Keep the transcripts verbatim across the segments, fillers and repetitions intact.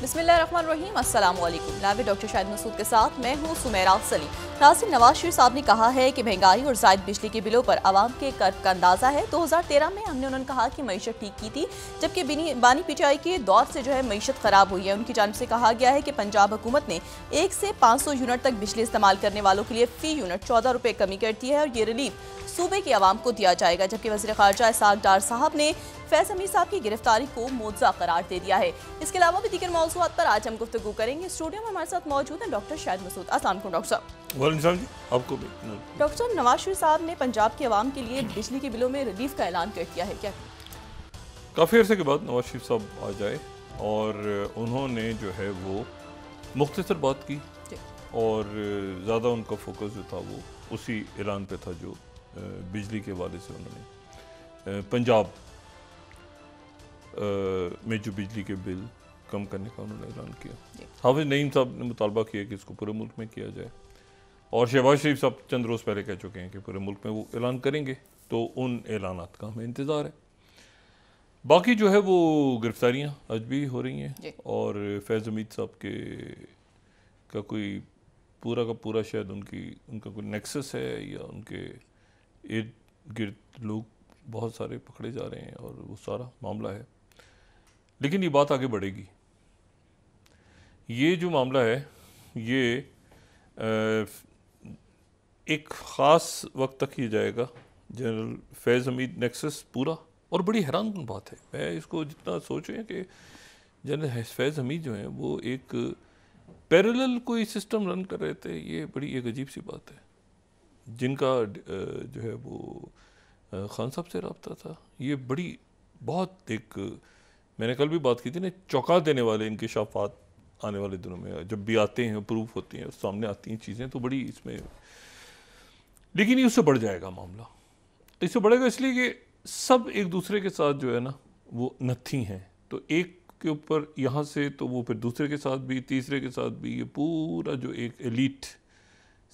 बिस्मिल्लाहिर्रहमानिर्रहीम, अस्सलाम वालेकुम। नावी डॉक्टर शाहिद मसूद के साथ मैं हूँ सुमेरा सलीम। नाज़रीन, नवाज शरीफ साहब ने कहा है कि महंगाई और ज़ायद बिजली के बिलों पर आवाम के कर्ब का अंदाज़ा है। दो हज़ार तेरह में हमने उन्होंने कहा कि मीशत ठीक की थी, जबकि बानी पिटाई के दौर से जो है मीशत ख़राब हुई है। उनकी जानब से कहा गया है कि पंजाब हुकूमत ने एक से पाँच सौ यूनिट तक बिजली इस्तेमाल करने वालों के लिए फ़ी यूनिट चौदह रुपये कमी करती है और ये रिलीफ सूबे की आवाम को दिया जाएगा। जबकि वज़ीर ख़ारजा इसहाक डार साहब ने फैज़ हमीद साहब की गिरफ्तारी को मुआवजा करार दे दिया है। इसके अलावा भी दीगर मौज़ूआत पर आज हम गुफ्तगू करेंगे। स्टूडियो में हमारे साथ मौजूद हैं डॉक्टर शाहिद मसूद। अस्सलाम वालेकुम डॉक्टर साहब। वालेकुम सलाम जी, आपको भी। डॉक्टर साहब, नवाज शरीफ साहब ने पंजाब की आवाम के लिए बिजली के बिलों में रिलीफ का ऐलान कर दिया है, क्या काफ़ी अर्से के बाद नवाज शरीफ साहब आ जाए और उन्होंने जो है वो मुख्तसर बात की और ज़्यादा उनका फोकस जो था वो उसी ऐलान पर था जो बिजली के हवाले से उन्होंने पंजाब में जो बिजली के बिल कम करने का उन्होंने ऐलान किया। हाफिज नईम साहब ने मुतालबा किया कि इसको पूरे मुल्क में किया जाए और शहबाज शरीफ साहब चंद रोज़ पहले कह चुके हैं कि पूरे मुल्क में वो ऐलान करेंगे, तो उन ऐलानात का हमें इंतज़ार है। बाकी जो है वो गिरफ्तारियां आज भी हो रही हैं और फैज़ हमीद साहब के का कोई पूरा का पूरा शायद उनकी उनका कोई नेक्सस है या उनके इर्द गिर्द लोग बहुत सारे पकड़े जा रहे हैं और वो सारा मामला है। लेकिन ये बात आगे बढ़ेगी। ये जो मामला है ये एक ख़ास वक्त तक ही जाएगा। जनरल फैज़ हमीद नेक्सस पूरा, और बड़ी हैरान कुन बात है, मैं इसको जितना सोच रहे हैं कि जनरल फैज़ हमीद जो हैं वो एक पैरेलल कोई सिस्टम रन कर रहे थे। ये बड़ी एक अजीब सी बात है। जिनका जो है वो खान साहब से रब्ता था, ये बड़ी बहुत एक, मैंने कल भी बात की थी ना, चौंका देने वाले इंकशाफात आने वाले दिनों में जब भी आते हैं, प्रूफ होती हैं और सामने आती हैं चीज़ें, तो बड़ी इसमें। लेकिन ये उससे बढ़ जाएगा मामला, इससे बढ़ेगा इसलिए कि सब एक दूसरे के साथ जो है ना वो नथी हैं, तो एक के ऊपर यहाँ से तो वो फिर दूसरे के साथ भी, तीसरे के साथ भी, ये पूरा जो एक एलिट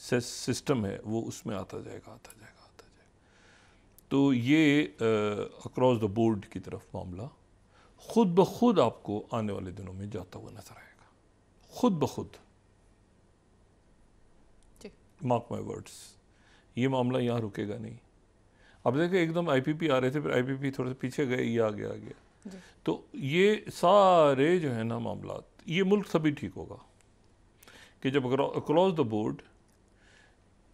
सिस्टम है वो उसमें आता जाएगा आता जाएगा आता जाएगा। तो ये अक्रॉस द बोर्ड की तरफ मामला ख़ुद ब खुद आपको आने वाले दिनों में जाता हुआ नजर आएगा, खुद ब खुद। मार्क माई वर्ड्स, ये मामला यहाँ रुकेगा नहीं। अब देखिए, एकदम आई पी पी आ रहे थे, फिर आई पी पी थोड़े से पीछे गए, ये आगे आ गया। तो ये सारे जो है ना मामला, ये मुल्क सभी ठीक होगा कि जब across the board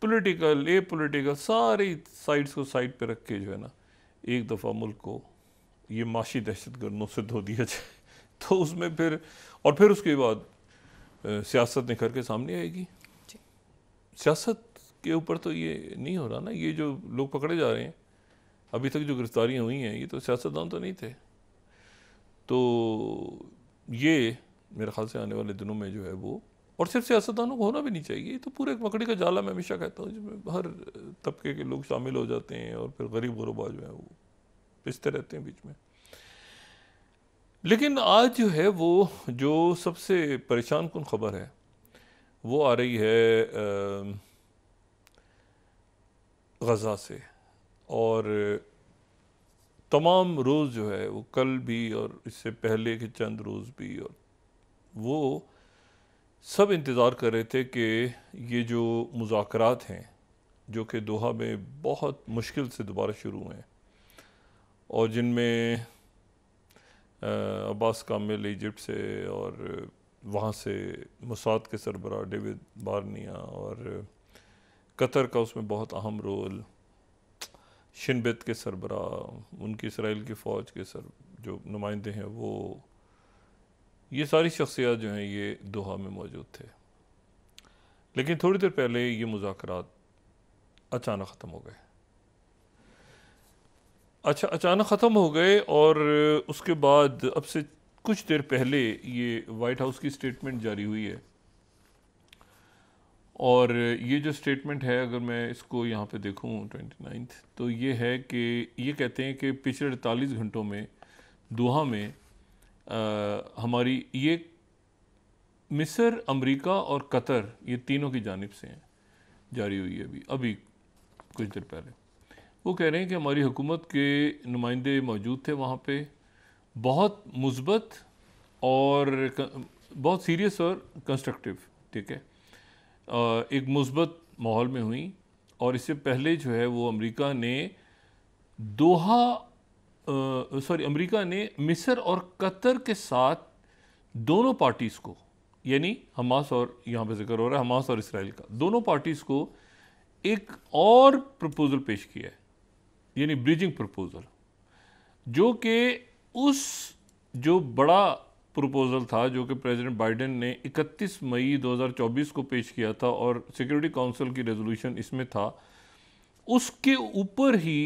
political a political सारी साइड्स को साइड पे रख के जो है ना एक दफ़ा मुल्क को ये माशी दहशत गर्दों से धो दिया जाए, तो उसमें फिर और फिर उसके बाद सियासत निखर के सामने आएगी। सियासत के ऊपर तो ये नहीं हो रहा ना, ये जो लोग पकड़े जा रहे हैं, अभी तक जो गिरफ्तारियाँ हुई हैं, ये तो सियासतदान तो नहीं थे। तो ये मेरे ख्याल से आने वाले दिनों में जो है वो, और सिर्फ सियासतदानों को होना भी नहीं चाहिए, तो पूरे एक मकड़ी का जाला, मैं हमेशा कहता हूँ, जिसमें हर तबके के लोग शामिल हो जाते हैं और फिर गरीब गुरबा जो है वो पिसते रहते हैं बीच में। लेकिन आज जो है वो जो सबसे परेशान कुन खबर है वो आ रही है गज़ा से, और तमाम रोज़ जो है वो, कल भी और इससे पहले के चंद रोज़ भी, और वो सब इंतज़ार कर रहे थे कि ये जो मुज़ाकरात हैं जो कि दोहा में बहुत मुश्किल से दोबारा शुरू हुए हैं और जिनमें अब्बास कामिल इजिप्ट से और वहाँ से मुसाद के सरबराह डेविड बार्निया और कतर का उसमें बहुत अहम रोल, शिनबेत के सरबराह, उनकी इसराइल की फ़ौज के सर जो नुमाइंदे हैं वो, ये सारी शख्सियात जो हैं ये दोहा में मौजूद थे। लेकिन थोड़ी देर पहले ये मुज़ाकरात अचानक ख़त्म हो गए। अच्छा, अचानक ख़त्म हो गए और उसके बाद अब से कुछ देर पहले ये वाइट हाउस की स्टेटमेंट जारी हुई है, और ये जो स्टेटमेंट है, अगर मैं इसको यहाँ पे देखूँ ट्वेंटी नाइन्थ, तो ये है कि ये कहते हैं कि पिछले अड़तालीस घंटों में दोहा में आ, हमारी ये मिस्र, अमेरिका और कतर, ये तीनों की जानिब से हैं, जारी हुई है अभी अभी कुछ देर पहले। वो कह रहे हैं कि हमारी हुकूमत के नुमाइंदे मौजूद थे वहाँ पे, बहुत मुस्बत और बहुत सीरियस और कंस्ट्रक्टिव, ठीक है, एक मुस्बत माहौल में हुई। और इससे पहले जो है वो अमेरिका ने दोहा सॉरी अमेरिका ने मिस्र और कतर के साथ दोनों पार्टीज़ को, यानी हमास और, यहाँ पे जिक्र हो रहा है हमास और इसराइल का, दोनों पार्टीज़ को एक और प्रपोज़ल पेश किया है, यानी ब्रिजिंग प्रपोज़ल, जो कि उस जो बड़ा प्रपोज़ल था जो कि प्रेसिडेंट बाइडेन ने इकतीस मई दो हज़ार चौबीस को पेश किया था और सिक्योरिटी काउंसिल की रेजोल्यूशन इसमें था, उसके ऊपर ही,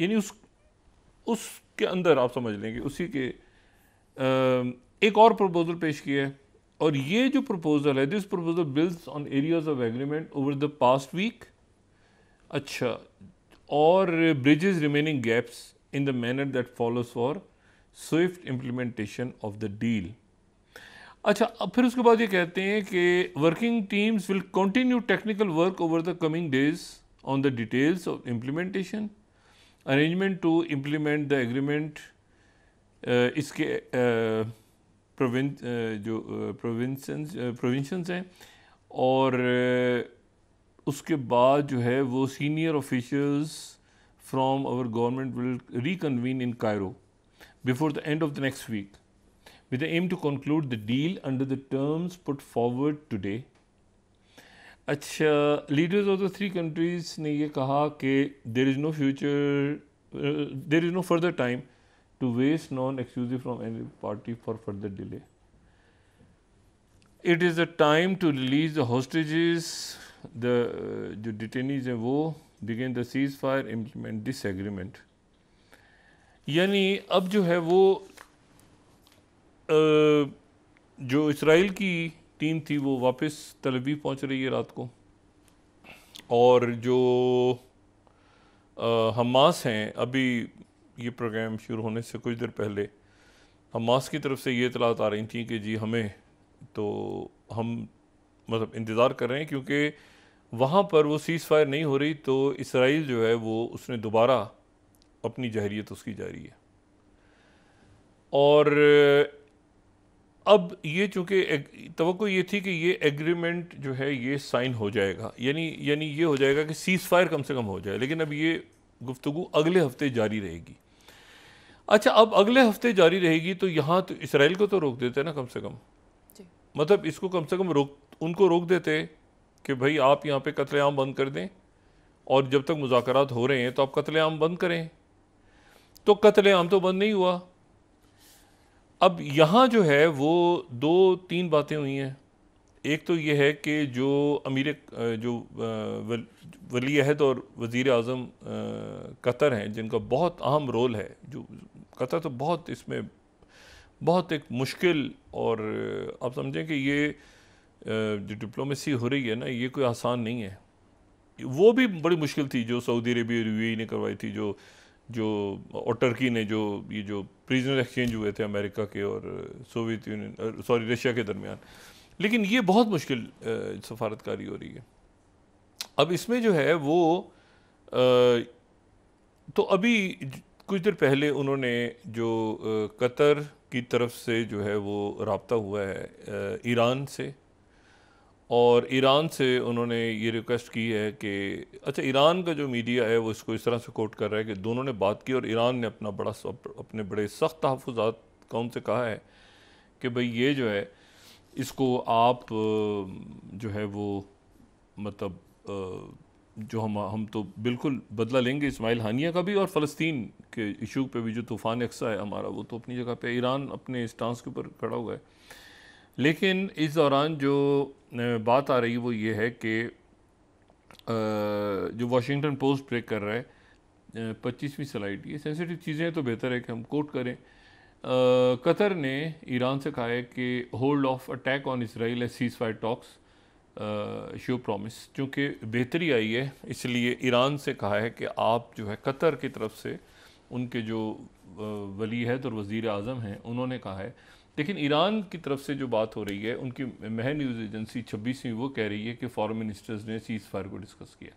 यानी उस उसके अंदर आप समझ लेंगे उसी के एक और प्रपोज़ल पेश किया है। और ये जो प्रपोज़ल है, this proposal builds on areas of agreement over the past week, अच्छा, और bridges remaining gaps in the manner that follows for swift implementation of the deal. अच्छा, अब फिर उसके बाद ये कहते हैं कि working teams will continue technical work over the coming days on the details of implementation arrangement to implement the agreement. इसके प्रोविंस जो प्रोविंसेंस प्रोविंशंस हैं, और उसके बाद जो है वो senior officials from our government will reconvene in Cairo before the end of the next week with the aim to conclude the deal under the terms put forward today. Acha, leaders of the three countries ne ye kaha ke there is no future uh, there is no further time to waste non exclusive from any party for further delay. It is the time to release the hostages, the uh, jo detainees hain wo, begin the ceasefire, implement this agreement. यानी अब जो है वो जो Israel की team थी वो वापस तेल अवीव पहुंच रही है रात को, और जो हमास हैं, अभी ये प्रोग्राम शुरू होने से कुछ देर पहले हमास की तरफ से ये इतलात आ रही थी कि जी हमें तो हम मतलब इंतज़ार कर रहे हैं क्योंकि वहाँ पर वो सीज़ फायर नहीं हो रही, तो इसराइल जो है वो उसने दोबारा अपनी जहरीत उसकी जारी है। और अब ये चूँकि तवक्को ये थी कि ये एग्रीमेंट जो है ये साइन हो जाएगा, यानी यानी ये हो जाएगा कि सीज़ फायर कम से कम हो जाए, लेकिन अब ये गुफ्तगू अगले हफ्ते जारी रहेगी। अच्छा, अब अगले हफ्ते जारी रहेगी तो यहाँ तो इसराइल को तो रोक देते ना कम से कम, मतलब इसको कम से कम रोक उनको रोक देते कि भाई आप यहाँ पर कत्लेआम बंद कर दें, और जब तक मुज़ाकरात हो रहे हैं तो आप कत्लेआम बंद करें, तो कत्लेआम तो बंद नहीं हुआ। अब यहाँ जो है वो दो तीन बातें हुई हैं। एक तो ये है कि जो अमीर जो वली अहद और वज़ीर आज़म कतर हैं, जिनका बहुत अहम रोल है, जो कतर तो बहुत इसमें बहुत एक मुश्किल, और आप समझें कि ये जो डिप्लोमेसी हो रही है ना ये कोई आसान नहीं है, वो भी बड़ी मुश्किल थी जो सऊदी अरेबिया और यूएई ने करवाई थी, जो जो और टर्की ने जो ये जो प्रिजनर एक्सचेंज हुए थे अमेरिका के और सोवियत यूनियन सॉरी रशिया के दरमियान, लेकिन ये बहुत मुश्किल सफारतकारी हो रही है। अब इसमें जो है वो आ, तो अभी कुछ देर पहले उन्होंने जो आ, कतर की तरफ से जो है वो राब्ता हुआ है आ, ईरान से, और ईरान से उन्होंने ये रिक्वेस्ट की है कि, अच्छा, ईरान का जो मीडिया है वो इसको इस तरह से कोट कर रहा है कि दोनों ने बात की, और ईरान ने अपना बड़ा अपने बड़े सख्त तहफ़्फ़ुज़ात कौन से कहा है कि भाई ये जो है इसको आप जो है वो मतलब जो हम हम तो बिल्कुल बदला लेंगे इस्माइल हानिया का भी, और फ़लस्तीन के इशू पे भी जो तूफ़ान अक्सा है हमारा वो तो अपनी जगह पर, ईरान अपने स्टांस के ऊपर खड़ा हुआ है। लेकिन इस दौरान जो बात आ रही वो ये है कि जो वाशिंगटन पोस्ट ब्रेक कर रहा है पच्चीसवीं स्लाइड, ये सेंसिटिव चीज़ें तो बेहतर है कि हम कोट करें। कतर ने ईरान से कहा है कि hold off attack on Israel as ceasefire talks show promise, क्योंकि बेहतरी आई है, इसलिए ईरान से कहा है कि आप जो है कतर की तरफ से उनके जो वली अहद और वज़ीर आज़म हैं उन्होंने कहा है। लेकिन ईरान की तरफ से जो बात हो रही है उनकी मह न्यूज़ एजेंसी छब्बीसवीं वो कह रही है कि फॉरेन मिनिस्टर्स ने सीज़ फायर को डिस्कस किया,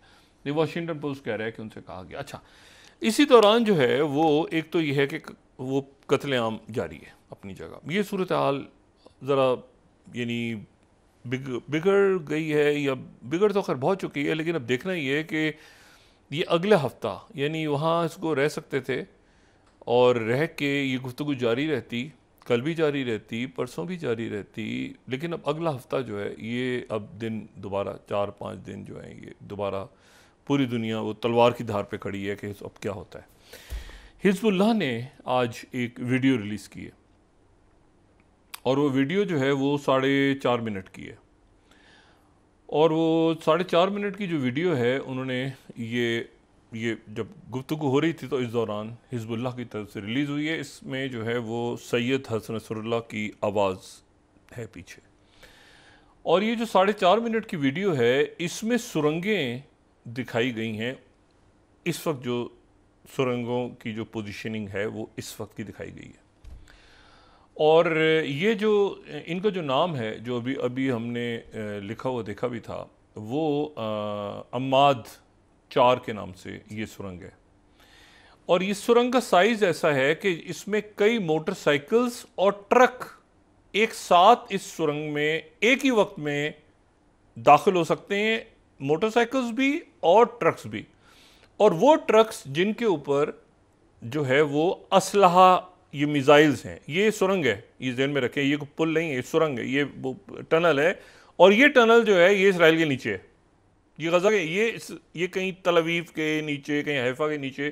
ये वाशिंगटन पोस्ट कह रहा है कि उनसे कहा गया। अच्छा, इसी दौरान जो है वो एक तो ये है कि वो कत्लेआम जारी है अपनी जगह, ये सूरत हाल ज़रा यानी बिग बिगड़ गई है या बिगड़ तो खैर बहुत चुकी है, लेकिन अब देखना ये है कि ये अगला हफ्ता यानी वहाँ इसको रह सकते थे और रह के ये गुफ्तगू जारी रहती, कल भी जारी रहती, परसों भी जारी रहती, लेकिन अब अगला हफ्ता जो है ये अब दिन दोबारा चार पाँच दिन जो है ये दोबारा पूरी दुनिया वो तलवार की धार पे खड़ी है कि अब क्या होता है। हिज़्बुल्लाह ने आज एक वीडियो रिलीज़ की है और वो वीडियो जो है वो साढ़े चार मिनट की है और वो साढ़े चार मिनट की जो वीडियो है उन्होंने ये ये जब गुफ्तगू हो रही थी तो इस दौरान हिज़्बुल्लाह की तरफ से रिलीज़ हुई है। इसमें जो है वो सैयद हसन नसरुल्लाह की आवाज़ है पीछे और ये जो साढ़े चार मिनट की वीडियो है इसमें सुरंगें दिखाई गई हैं। इस वक्त जो सुरंगों की जो पोजीशनिंग है वो इस वक्त की दिखाई गई है और ये जो इनका जो नाम है जो अभी अभी हमने लिखा हुआ देखा भी था वो अमाद चार के नाम से ये सुरंग है और ये सुरंग का साइज़ ऐसा है कि इसमें कई मोटरसाइकिल्स और ट्रक एक साथ इस सुरंग में एक ही वक्त में दाखिल हो सकते हैं, मोटरसाइकिल्स भी और ट्रक्स भी। और वो ट्रक्स जिनके ऊपर जो है वो असलहा ये मिसाइल्स हैं। ये सुरंग है, ये ध्यान में रखें, ये कोई पुल नहीं है, ये सुरंग है, ये वो टनल है और ये टनल जो है ये इसराइल के नीचे है, ये गजा के ये ये कहीं तल अवीव के नीचे कहीं हैफा के नीचे।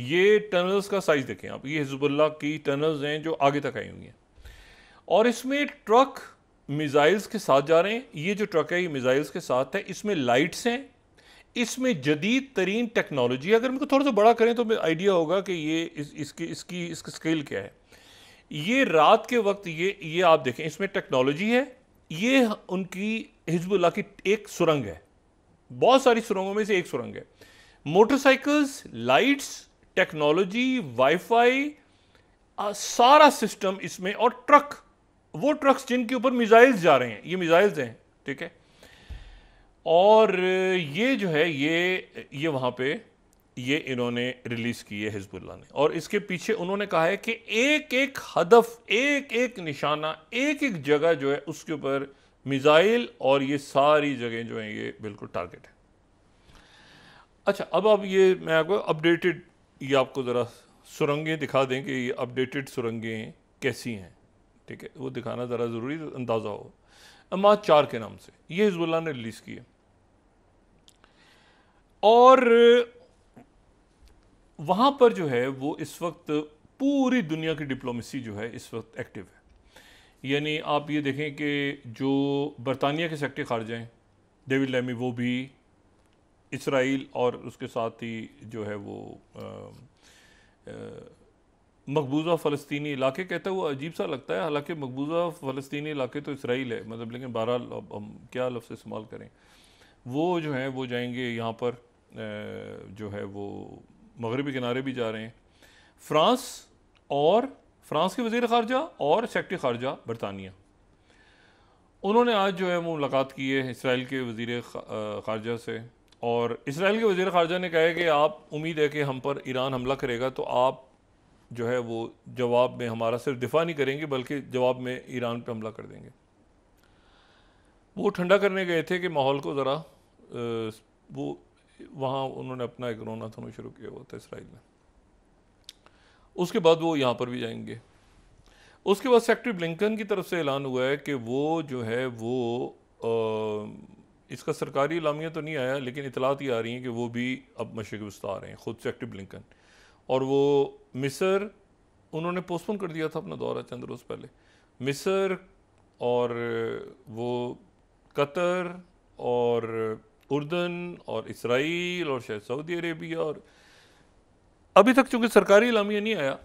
ये टनल्स का साइज़ देखें आप, ये हिज़्बुल्लाह की टनल्स हैं जो आगे तक आई हुई हैं और इसमें ट्रक मिसाइल्स के साथ जा रहे हैं। ये जो ट्रक है ये मिसाइल्स के साथ है, इसमें लाइट्स हैं, इसमें जदीद तरीन टेक्नोलॉजी। अगर इनको थोड़ा सा बड़ा करें तो आइडिया होगा कि ये इस, इसकी इसकी इसका स्केल क्या है। ये रात के वक्त ये ये आप देखें इसमें टेक्नोलॉजी है। ये उनकी हिज़्बुल्लाह की एक सुरंग है, बहुत सारी सुरंगों में से एक सुरंग है। मोटरसाइकिल्स, लाइट्स, टेक्नोलॉजी, वाईफाई, सारा सिस्टम इसमें और ट्रक, वो ट्रक्स जिनके ऊपर मिसाइल्स जा रहे हैं, ये मिसाइल्स हैं, ठीक है। और ये जो है ये ये वहाँ पे ये इन्होंने रिलीज़ की है हिज़्बुल्लाह ने और इसके पीछे उन्होंने कहा है कि एक एक हदफ, एक एक निशाना, एक एक जगह जो है उसके ऊपर मिसाइल और ये सारी जगह जो हैं ये बिल्कुल टारगेट है। अच्छा, अब अब ये मैं आपको अपडेटेड ये आपको ज़रा सुरंगें दिखा दें कि ये अपडेटेड सुरंगें कैसी हैं, ठीक है, वो दिखाना ज़रा ज़रूरी अंदाज़ा हो। अमाद चार के नाम से ये हिज़्बुल्लाह ने रिलीज़ की है और वहाँ पर जो है वो इस वक्त पूरी दुनिया की डिप्लोमेसी जो है इस वक्त एक्टिव है। यानी आप ये देखें कि जो बरतानिया के सेक्रेटरी ख़ारिजा हैं डेविड लैमी, वो भी इसराइल और उसके साथ ही जो है वो मकबूजा फ़लस्तीनी इलाके, कहता है वो अजीब सा लगता है, हालांकि मकबूजा फ़लस्तीनी इलाके तो इसराइल है मतलब, लेकिन बहरहाल अब हम क्या लफ्ज़ इस्तेमाल करें, वो जो हैं वो जाएंगे यहाँ पर जो है वो मगरबी किनारे भी जा रहे हैं। फ्रांस और फ्रांस के वज़ीर ख़ारजा और सेक्रेटरी ख़ारजा बरतानिया, उन्होंने आज जो है वो मुलाकात की है इसराइल के वज़ीर ख़ारजा से और इसराइल के वज़ीर ख़ारजा ने कहा है कि आप उम्मीद है कि हम पर ईरान हमला करेगा तो आप जो है वो जवाब में हमारा सिर्फ दिफा नहीं करेंगे बल्कि जवाब में ईरान पर हमला कर देंगे। वो ठंडा करने गए थे कि माहौल को ज़रा, वो वहाँ उन्होंने अपना एक रोना धोना शुरू किया हुआ था इसराइल में। उसके बाद वो यहाँ पर भी जाएंगे। उसके बाद सेक्रेटरी ब्लिंकन की तरफ से ऐलान हुआ है कि वो जो है वो आ, इसका सरकारी इलामिया तो नहीं आया लेकिन इतलात ही आ रही हैं कि वो भी अब मशरक़ वस्ता आ रहे हैं, ख़ुद सेक्रेटरी ब्लिंकन। और वो मिस्र, उन्होंने पोस्टपोन कर दिया था अपना दौरा चंद रोज़ पहले, मिस्र और वो कतर और उर्दन और इसराइल और शायद सऊदी अरेबिया, और अभी तक चूँकि सरकारी इलामिया नहीं आया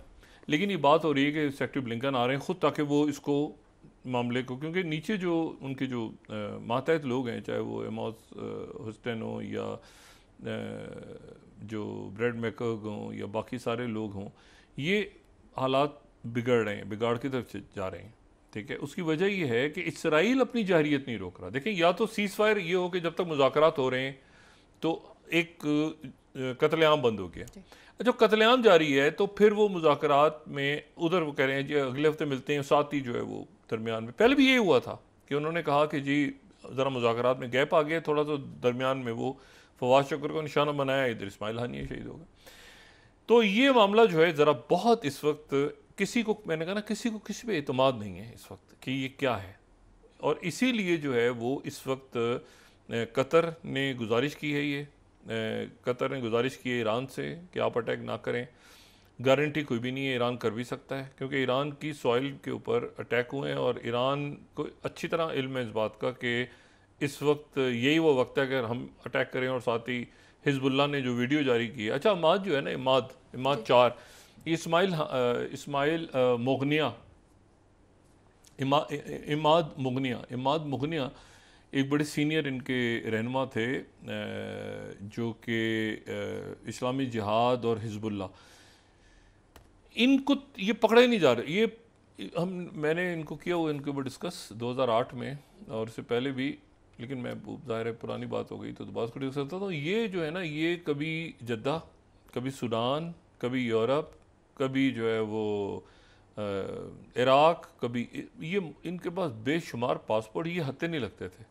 लेकिन ये बात हो रही है कि सेक्रेटरी ब्लिंकन आ रहे हैं ख़ुद ताकि वो इसको मामले को, क्योंकि नीचे जो उनके जो मातहत लोग हैं चाहे वो एमोस हुस्टन हो या जो ब्रेड मेकर हों या बाकी सारे लोग हों, ये हालात बिगड़ रहे हैं, बिगाड़ की तरफ जा रहे हैं, ठीक है। उसकी वजह ये है कि इसराइल अपनी जाहरीत नहीं रोक रहा। देखें, या तो सीज़ फायर ये हो कि जब तक मुज़ाकरात हो रहे हैं तो एक कत्लेआम बंद हो गया। जो कतलेआम जारी है तो फिर वो मुज़ाकरात में उधर वो कह रहे हैं जी अगले हफ्ते मिलते हैं, साथ ही जो है वो दरमियान में। पहले भी ये हुआ था कि उन्होंने कहा कि जी ज़रा मुज़ाकरात में गैप आ गया थोड़ा, तो दरमियान में वो फवाद शकर को निशाना बनाया, इधर इस्माइल हानिया शहीद हो गए। तो ये मामला जो है ज़रा बहुत इस वक्त किसी को, मैंने कहा ना, किसी को किसी पे एतमाद नहीं है इस वक्त कि ये क्या है। और इसीलिए जो है वो इस वक्त कतर ने गुजारिश की है, ये कतर ने गुजारिश की है ईरान से कि आप अटैक ना करें। गारंटी कोई भी नहीं है, ईरान कर भी सकता है क्योंकि ईरान की सॉइल के ऊपर अटैक हुए हैं और ईरान को अच्छी तरह इल्म है इस बात का कि इस वक्त यही वो वक्त है अगर हम अटैक करें। और साथ ही हिजबुल्लाह ने जो वीडियो जारी की है, अच्छा इमाद जो है ना, इमाद इमाद चार इस्माइल इस्माइल मुगनिया इमा, इमाद मुगनिया इमाद मुगनिया एक बड़े सीनियर इनके रहनुमा थे जो कि इस्लामी जिहाद और हिजबुल्ला, इनको ये पकड़े नहीं जा रहे। ये हम मैंने इनको किया हुआ इनके ऊपर डिस्कस दो हज़ार आठ में और उससे पहले भी, लेकिन मैं ज़ाहिर है पुरानी बात हो गई तो दोबारा उसको डिस्कस करता हूँ। ये जो है ना, ये कभी जद्दा, कभी सूडान, कभी यूरोप, कभी जो है वो इराक़, कभी ये, इनके पास बेशुमार पासपोर्ट, ये हत्थे नहीं लगते थे।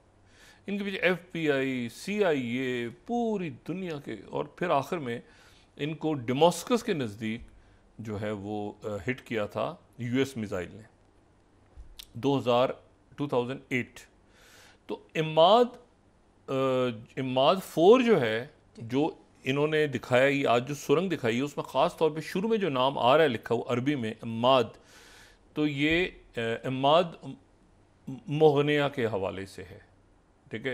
इनके पीछे एफ बी आई, सी आई ए, पूरी दुनिया के, और फिर आखिर में इनको डेमोस्कस के नज़दीक जो है वो हिट किया था यू एस मिज़ाइल ने दो हज़ार आठ। तो इमाद इमाद फोर जो है, जो इन्होंने दिखाया, ये आज जो सुरंग दिखाई है उसमें ख़ास तौर पे शुरू में जो नाम आ रहा है लिखा हुआ अरबी में इमाद, तो ये इमाद मोहनिया के हवाले से है, ठीक है।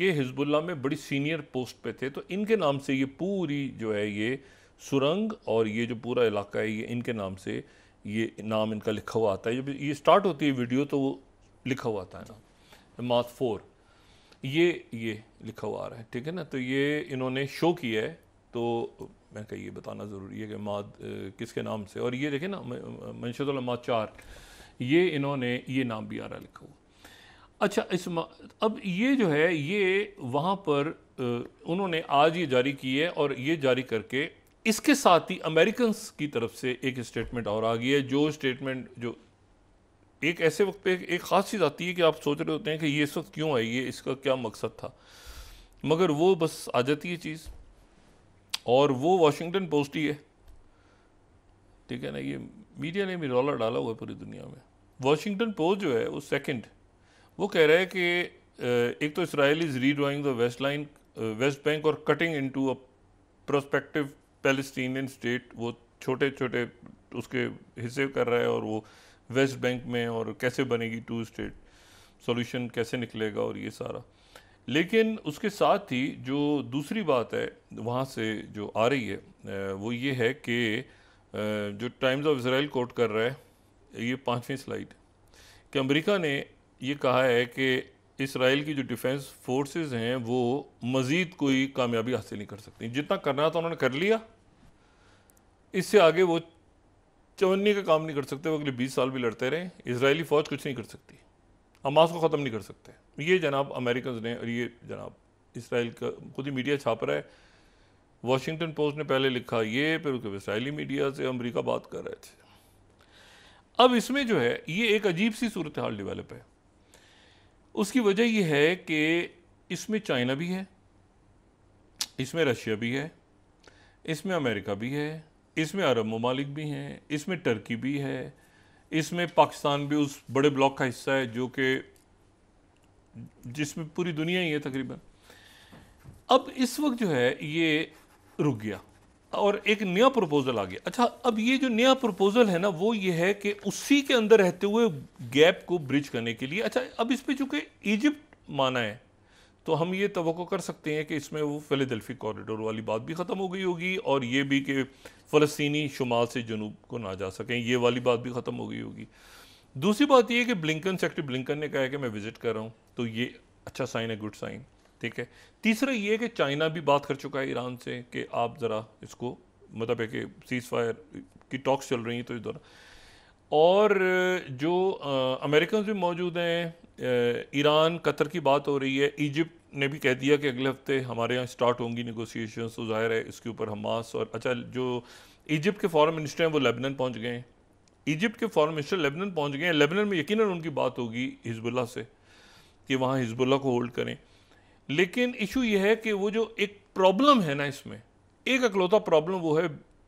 ये हिजबुल्लाह में बड़ी सीनियर पोस्ट पे थे, तो इनके नाम से ये पूरी जो है ये सुरंग और ये जो पूरा इलाका है ये इनके नाम से, ये नाम इनका लिखा हुआ आता है। जब ये स्टार्ट होती है वीडियो तो वो लिखा हुआ आता है ना, इमाद फोर, ये ये लिखा हुआ आ रहा है, ठीक है ना। तो ये इन्होंने शो किया है, तो मैंने कहा ये बताना ज़रूरी है कि इमाद किसके नाम से। और ये देखें ना, मंशदुल इमाद चार, ये इन्होंने ये नाम भी आ रहा है लिखा हुआ। अच्छा, इस अब ये जो है ये वहाँ पर उन्होंने आज ये जारी की है, और ये जारी करके इसके साथ ही अमेरिकन की तरफ से एक स्टेटमेंट और आ गई है, जो स्टेटमेंट जो एक ऐसे वक्त पे एक ख़ास चीज़ आती है कि आप सोच रहे होते हैं कि ये इस वक्त क्यों आई, ये इसका क्या मकसद था, मगर वो बस आ जाती है चीज़, और वो वाशिंगटन पोस्ट ही है, ठीक है ना। ये मीडिया ने भी रौला डाला हुआ है पूरी दुनिया में। वाशिंगटन पोस्ट जो है वो सेकंड, वो कह रहा है कि एक तो Israel is redrawing the west line West Bank और cutting into a prospective Palestinian state, वो छोटे छोटे उसके हिस्से कर रहा है, और वो वेस्ट बैंक में और कैसे बनेगी टू स्टेट सॉल्यूशन, कैसे निकलेगा और ये सारा। लेकिन उसके साथ ही जो दूसरी बात है वहाँ से जो आ रही है वो ये है कि जो टाइम्स ऑफ इसराइल कोट कर रहा है, ये पाँचवीं स्लाइड, कि अमेरिका ने ये कहा है कि इसराइल की जो डिफेंस फोर्सेस हैं वो मज़ीद कोई कामयाबी हासिल नहीं कर सकती, जितना करना था उन्होंने कर लिया, इससे आगे वो चवन्नी का काम नहीं कर सकते, वो अगले बीस साल भी लड़ते रहे, इजरायली फ़ौज कुछ नहीं कर सकती, हमास को ख़त्म नहीं कर सकते। ये जनाब अमेरिकन ने, और ये जनाब इसराइल का खुद ही मीडिया छाप रहा है। वाशिंगटन पोस्ट ने पहले लिखा ये, फिर इसराइली मीडिया से अमेरिका बात कर रहे थे। अब इसमें जो है ये एक अजीब सी सूरत हाल डिवेलप है। उसकी वजह यह है कि इसमें चाइना भी है, इसमें रशिया भी है, इसमें अमेरिका भी है, इसमें अरब ममालिक भी हैं, इसमें टर्की भी है, इसमें पाकिस्तान भी उस बड़े ब्लॉक का हिस्सा है जो कि जिसमें पूरी दुनिया ही है तकरीबन। अब इस वक्त जो है ये रुक गया और एक नया प्रपोज़ल आ गया। अच्छा, अब ये जो नया प्रपोज़ल है ना वो ये है कि उसी के अंदर रहते हुए गैप को ब्रिज करने के लिए। अच्छा, अब इस पर चूँकि इजिप्ट माना है तो हम ये तवक्को कर सकते हैं कि इसमें वो फिलाडेल्फिया कॉरिडोर वाली बात भी ख़त्म हो गई होगी, और ये भी कि फ़लस्तीनी शुमाल से जनूब को ना जा सकें, ये वाली बात भी ख़त्म हो गई होगी। दूसरी बात ये है कि ब्लिंकन सेक्रेटरी ब्लिंकन ने कहा है कि मैं विज़िट कर रहा हूँ, तो ये अच्छा साइन है, गुड साइन, ठीक है। तीसरा ये है कि चाइना भी बात कर चुका है ईरान से कि आप ज़रा इसको, मतलब है कि सीज़फायर की टॉक्स चल रही हैं, तो इस दौरान और जो अमेरिकन भी मौजूद हैं, ईरान कतर की बात हो रही है, इजिप्ट ने भी कह दिया कि अगले हफ्ते हमारे यहाँ स्टार्ट होंगी नेगोशिएशंस, तो जाहिर है इसके ऊपर हमास और अच्छा जो इजिप्ट के फॉरेन मिनिस्टर हैं वो लेबनान पहुँच गए हैं, इजिप्ट के फॉरेन मिनिस्टर लेबनान पहुँच गए हैं, लेबनान में यकीनन उनकी बात होगी हिजबुल्लाह से कि वहाँ हिजबुल्लाह को होल्ड करें। लेकिन इशू ये है कि वो जो एक प्रॉब्लम है ना, इसमें एक अकलौता प्रॉब्लम वो है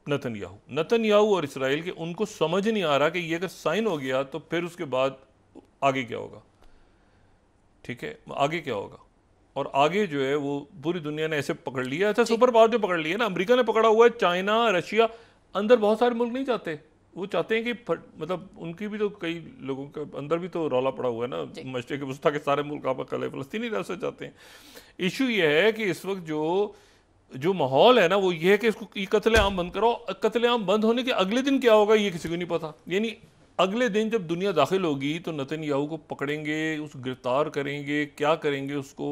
नेतन्याहू, नेतन्याहू और इसराइल के, उनको समझ नहीं आ रहा कि ये अगर साइन हो गया तो फिर उसके बाद आगे क्या होगा, ठीक है आगे क्या होगा। और आगे जो है वो पूरी दुनिया ने ऐसे पकड़ लिया, अच्छा सुपर पावर जो पकड़ लिया ना, अमेरिका ने पकड़ा हुआ है, चाइना, रशिया, अंदर बहुत सारे मुल्क नहीं चाहते, वो चाहते हैं कि फट, मतलब उनकी भी तो कई लोगों के अंदर भी तो रौला पड़ा हुआ है ना, मशरिक़ वस्ता के सारे मुल्क आपका कल है, फलस्तीनी रास्ते चाहते हैं। इशू ये है कि इस वक्त जो जो माहौल है ना वो ये है कि इसको कत्लेआम बंद करो, कत्लेआम बंद होने के अगले दिन क्या होगा ये किसी को नहीं पता, यानी अगले दिन जब दुनिया दाखिल होगी तो नेतन्याहू को पकड़ेंगे, उसको गिरफ्तार करेंगे, क्या करेंगे उसको।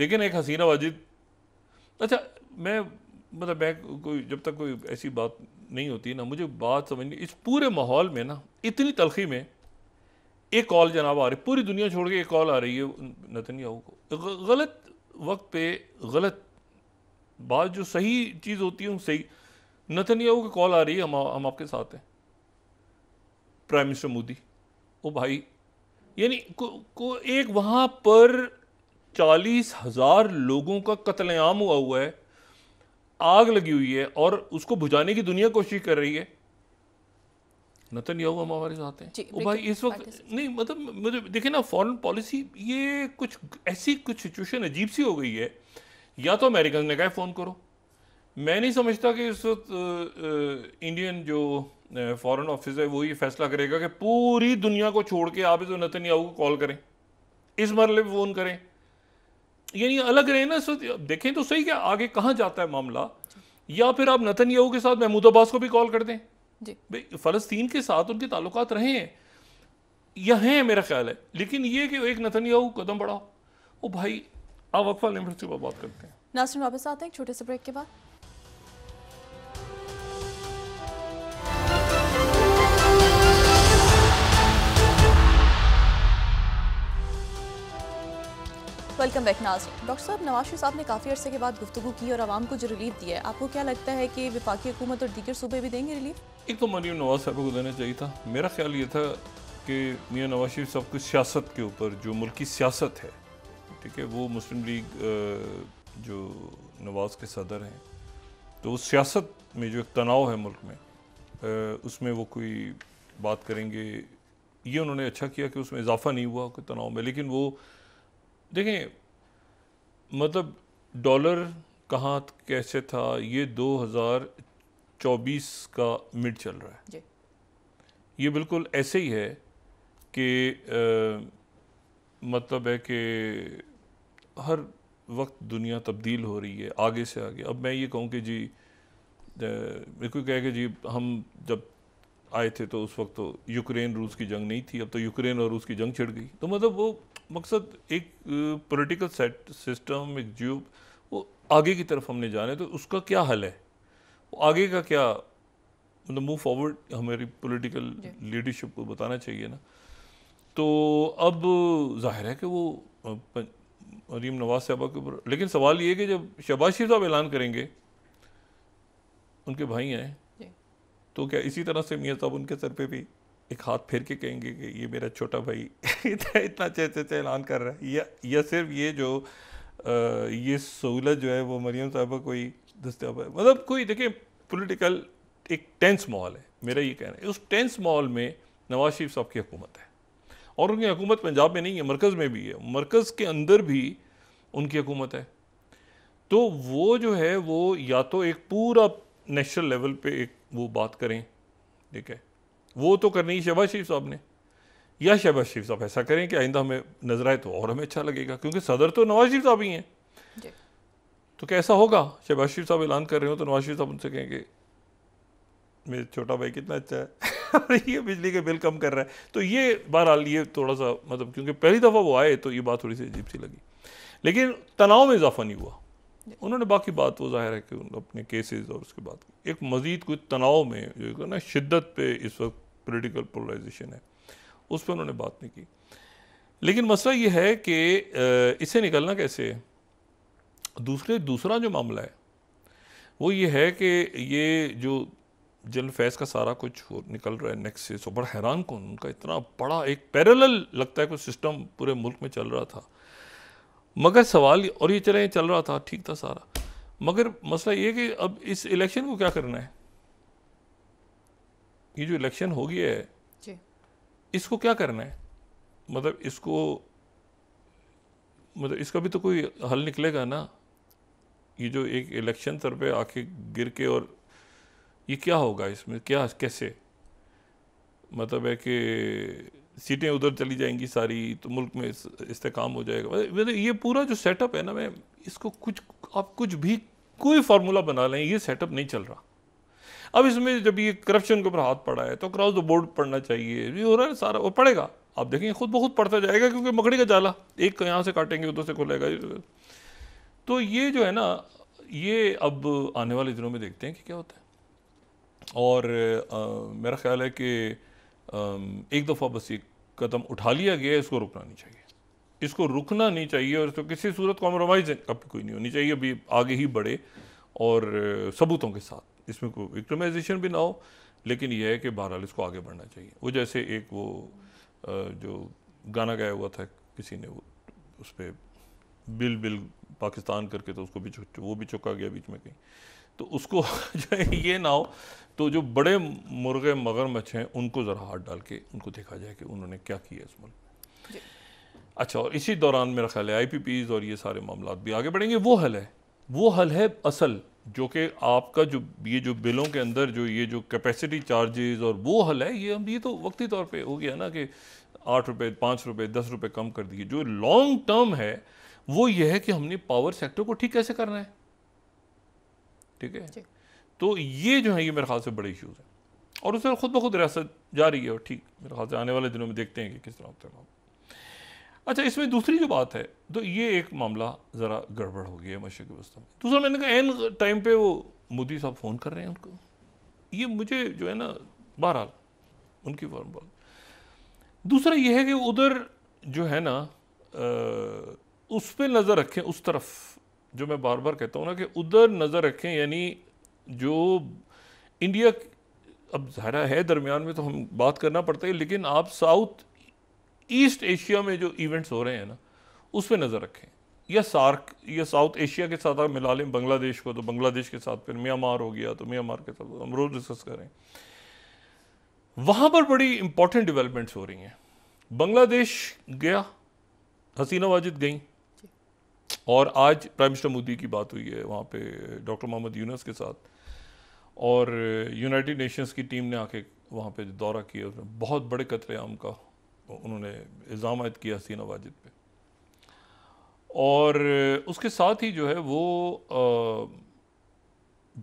लेकिन एक हसीना वाजिद, अच्छा मैं मतलब मैं कोई जब तक कोई ऐसी बात नहीं होती ना, मुझे बात समझ नहीं, इस पूरे माहौल में ना इतनी तलखी में एक कॉल जनाब आ रही, पूरी दुनिया छोड़ के एक कॉल आ रही है नेतन्याहू को, गलत वक्त पे गलत बात, जो सही चीज़ होती है सही, नेतन्याहू की कॉल आ रही है हम हम आपके साथ हैं प्राइम मिनिस्टर मोदी, ओ भाई यानी को, को एक वहाँ पर चालीस हज़ार लोगों का कत्लेआम हुआ हुआ है, आग लगी हुई है और उसको बुझाने की दुनिया कोशिश कर रही है, नेतन्याहू हम हमारे साथ हैं। ओ भाई इस वक्त नहीं मतलब मुझे देखिए ना, फॉरेन पॉलिसी ये कुछ ऐसी कुछ सिचुएशन अजीब सी हो गई है, या तो अमेरिकन ने कहा फ़ोन करो, मैं नहीं समझता कि इस वक्त इंडियन जो फॉरेन ऑफिस है वो ये फैसला करेगा कि पूरी दुनिया को छोड़ के आप इस नेतन्याहू को कॉल करें, इस मरले पर फ़ोन करें, यानी अलग रहे ना इस वक्त, देखें तो सही क्या आगे कहाँ जाता है मामला। या फिर आप नेतन्याहू के साथ महमूद अब्बास को भी कॉल कर दें, भाई फ़लस्तीन के साथ उनके ताल्लुकात रहे हैं या हैं मेरा ख्याल है, लेकिन ये कि एक नेतन्याहू कदम बढ़ाओ। ओ भाई आप वक्फा लिमिट से बात करते हैं, नाज़रीन वापस आते हैं छोटे से ब्रेक के बाद। वेलकम बैक नाज़रीन, डॉक्टर साहब नवाज शरीफ साहब ने काफ़ी अर्से के बाद गुफ्तगू की और आवाम को जो रिलीफ दिया है, आपको क्या लगता है कि वफाकी हुकूमत और दीगर सूबे भी देंगे रिलीफ? एक तो मरियम नवाज साहब को देना चाहिए था, मेरा ख्याल ये था कि मियाँ नवाज शरीफ साहब की सियासत के ऊपर जो मुल्की सियासत है, ठीक है वो मुस्लिम लीग जो नवाज़ के सदर हैं तो वो सियासत में जो एक तनाव है मुल्क में उसमें वो कोई बात करेंगे, ये उन्होंने अच्छा किया कि उसमें इजाफा नहीं हुआ कोई तनाव में। लेकिन वो देखें मतलब डॉलर कहाँ कैसे था, ये दो हज़ार चौबीस का मिड चल रहा है, ये बिल्कुल ऐसे ही है कि आ, मतलब है कि हर वक्त दुनिया तब्दील हो रही है आगे से आगे। अब मैं ये कहूँ कि जी बिल्कुल कह के जी हम जब आए थे तो उस वक्त तो यूक्रेन रूस की जंग नहीं थी, अब तो यूक्रेन और रूस की जंग छिड़ गई, तो मतलब वो मकसद एक पॉलिटिकल सेट सिस्टम एक जियो वो आगे की तरफ हमने जाने तो उसका क्या हल है, वो आगे का क्या मतलब मूव फॉरवर्ड हमारी पॉलिटिकल लीडरशिप को बताना चाहिए ना। तो अब जाहिर है कि वो मरीम नवाज साहबा के ऊपर, लेकिन सवाल ये है कि जब शहबाज शरीफ साहब ऐलान करेंगे उनके भाई हैं तो क्या इसी तरह से मियाँ साहब उनके सर पे भी एक हाथ फेर के कहेंगे कि ये मेरा छोटा भाई इतना इतना अच्छे ऐलान कर रहा है, या या सिर्फ ये जो आ, ये सहूलत जो है वो मरीम साहबा को ही दस्तियाब है। मतलब कोई देखिए पोलिटिकल एक टेंस माहौल है, मेरा ये कहना है उस टेंस माहौल में नवाज शरीफ साहब की हुकूमत है, और उनकी हुकूमत पंजाब में नहीं है मरकज़ में भी है, मरकज़ के अंदर भी उनकी हुकूमत है, तो वो जो है वो या तो एक पूरा नेशनल लेवल पे एक वो बात करें, ठीक है वो तो करनी है शहबाज शरीफ साहब ने, या शहबाज शरीफ साहब ऐसा करें कि आइंदा हमें नजर आए तो और हमें अच्छा लगेगा, क्योंकि सदर तो नवाज शरीफ साहब ही हैं, तो कैसा होगा शहबाज शरीफ साहब ऐलान कर रहे हो तो नवाज शरीफ साहब उनसे कहेंगे मेरे छोटा भाई कितना अच्छा है ये बिजली के बिल कम कर रहा है, तो ये बहरहाल ये थोड़ा सा मतलब क्योंकि पहली दफ़ा वो आए तो ये बात थोड़ी सी अजीब सी लगी, लेकिन तनाव में इजाफा नहीं हुआ उन्होंने, बाकी बात वो जाहिर है कि अपने केसेस और उसके बाद एक मजीद कोई तनाव में जो है ना शिद्दत पे इस वक्त पॉलिटिकल पोलराइजेशन है उस पर उन्होंने बात नहीं की। लेकिन मसला ये है कि इससे निकलना कैसे है। दूसरे दूसरा जो मामला है वो ये है कि ये जो जनरल फैज़ का सारा कुछ निकल रहा है नेक्सस, और बड़ा हैरान कौन उनका इतना बड़ा एक पैरेलल लगता है कोई सिस्टम पूरे मुल्क में चल रहा था, मगर सवाल और ये चले चल रहा था ठीक था सारा, मगर मसला ये कि अब इस इलेक्शन को क्या करना है, ये जो इलेक्शन हो गया है जी। इसको क्या करना है, मतलब इसको मतलब इसका भी तो कोई हल निकलेगा ना। ये जो एक इलेक्शन तर पे आके गिर के, और ये क्या होगा इसमें, क्या कैसे मतलब है कि सीटें उधर चली जाएंगी सारी तो मुल्क में इस्तेकाम हो जाएगा, मतलब ये पूरा जो सेटअप है ना, मैं इसको कुछ आप कुछ भी कोई फार्मूला बना लें ये सेटअप नहीं चल रहा। अब इसमें जब ये करप्शन के ऊपर हाथ पड़ा है तो क्रॉस द बोर्ड पड़ना चाहिए, ये हो रहा है सारा, वो पड़ेगा आप देखेंगे खुद ब खुद पड़ता जाएगा, क्योंकि मकड़ी का जाला एक यहाँ से काटेंगे उधर से खुलेगा। तो ये जो है ना ये अब आने वाले दिनों में देखते हैं कि क्या होता है, और आ, मेरा ख्याल है कि आ, एक दफ़ा बस ये कदम उठा लिया गया, इसको रुकना नहीं चाहिए, इसको रुकना नहीं चाहिए, और इसको किसी सूरत कॉम्प्रोमाइज़ अब कोई नहीं होनी चाहिए, अभी आगे ही बढ़े और सबूतों के साथ, इसमें कोई विक्टिमाइजेशन भी ना हो, लेकिन यह है कि बहरहाल इसको आगे बढ़ना चाहिए। वो जैसे एक वो आ, जो गाना गाया हुआ था किसी ने, वो उस पर बिल बिल पाकिस्तान करके, तो उसको भी वो भी चौंका गया बीच में कहीं, तो उसको जो है ये ना हो तो जो बड़े मुर्गे मगरमच्छ हैं उनको ज़रा हाथ डाल के उनको देखा जाए कि उन्होंने क्या किया इस मुल्क में। अच्छा, और इसी दौरान मेरा ख्याल है आई पी पीज़ और ये सारे मामला भी आगे बढ़ेंगे। वो हल है, वो हल है असल जो कि आपका जो ये जो बिलों के अंदर जो ये जो कैपेसिटी चार्जेस और वो हल है, ये हम ये तो वक्ती तौर पे हो गया ना कि आठ रुपये पाँच रुपये दस रुपये कम कर दिए। जो लॉन्ग टर्म है वो ये है कि हमने पावर सेक्टर को ठीक कैसे करना है, ठीक है। तो ये जो है ये मेरे ख्याल से बड़े इश्यूज़ हैं, और उसमें खुद ब खुद रियासत जा रही है, और ठीक मेरे ख्याल से आने वाले दिनों में देखते हैं कि किस तरह होता है। अच्छा, इसमें दूसरी जो बात है तो ये एक मामला ज़रा गड़बड़ हो गया है मशरक़ वस्ती में। दूसरा, मैंने कहा एन टाइम पे वो मोदी साहब फ़ोन कर रहे हैं उनको, ये मुझे जो है ना बहरहाल उनकी फॉर्म बॉल। दूसरा ये है कि उधर जो है ना उस पर नज़र रखें, उस तरफ जो मैं बार बार कहता हूँ ना कि उधर नज़र रखें, यानी जो इंडिया अब ज़ाहिर है दरमियान में तो हम बात करना पड़ता है, लेकिन आप साउथ ईस्ट एशिया में जो इवेंट्स हो रहे हैं ना उस पर नज़र रखें, या सार्क या साउथ एशिया के साथ आप मिला लें बांग्लादेश को, तो बांग्लादेश के साथ फिर म्यांमार हो गया, तो म्यांमार के साथ हम रोज़ डिस्कस कर रहे हैं, वहाँ पर बड़ी इंपॉर्टेंट डेवलपमेंट्स हो रही हैं। बांग्लादेश गया, हसीना वाजिद गई, और आज प्राइम मिनिस्टर मोदी की बात हुई है वहाँ पे डॉक्टर मोहम्मद यूनस के साथ, और यूनाइटेड नेशंस की टीम ने आके वहाँ पे दौरा किया, उसमें बहुत बड़े कतलेआम का उन्होंने इल्ज़ाम आयद किया हसीना वाजिद पे, और उसके साथ ही जो है वो आ,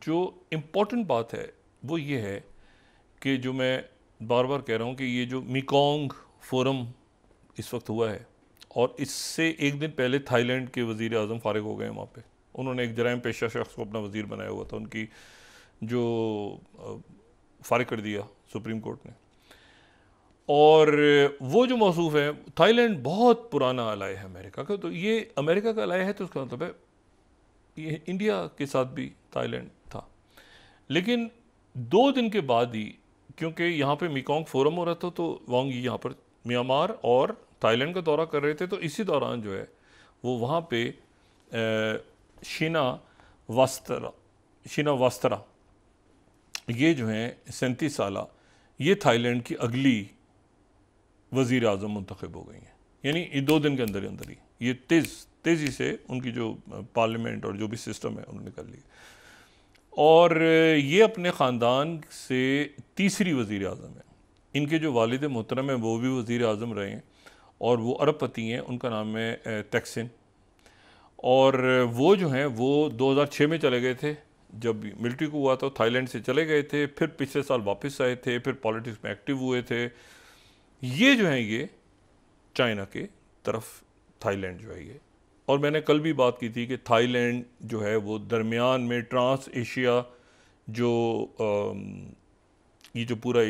जो इम्पोर्टेंट बात है वो ये है कि जो मैं बार बार कह रहा हूँ कि ये जो मेकोंग फोरम इस वक्त हुआ है, और इससे एक दिन पहले थाईलैंड के वज़ीर आज़म फारिग हो गए वहाँ पे, उन्होंने एक जराइम पेशा शख्स को अपना वज़ीर बनाया हुआ था, उनकी जो फारिग कर दिया सुप्रीम कोर्ट ने, और वो जो मौसूफ़ है थाईलैंड बहुत पुराना अलाय है अमेरिका का, तो ये अमेरिका का अलाय है तो उसका मतलब है ये इंडिया के साथ भी थाईलैंड था। लेकिन दो दिन के बाद ही, क्योंकि यहाँ पर मेकोंग फोरम हो रहा था, तो वांग यहाँ पर म्यांमार और थाईलैंड का दौरा कर रहे थे, तो इसी दौरान जो है वो वहाँ पे शीना वास्तरा शीना वास्तरा ये जो हैं सैंतीस साल ये थाईलैंड की अगली वज़ीर आज़म मुंतखब हो गई हैं, यानी दो दिन के अंदर अंदर ही ये तेज़ तेज़ी से उनकी जो पार्लियामेंट और जो भी सिस्टम है उन्होंने कर लिया, और ये अपने ख़ानदान से तीसरी वज़ीर आज़म है। इनके जो वालिद मोहतरम हैं वो भी वज़ीर आज़म रहे हैं, और वो अरबपति हैं, उनका नाम है टैक्सिन, और वो जो हैं वो दो हज़ार छह में चले गए थे जब मिलिट्री को हुआ था, थाईलैंड से चले गए थे, फिर पिछले साल वापस आए थे, फिर पॉलिटिक्स में एक्टिव हुए थे। ये जो हैं ये चाइना के तरफ थाईलैंड जो है ये, और मैंने कल भी बात की थी कि थाईलैंड जो है वो दरमियान में ट्रांस एशिया जो ये जो पूरा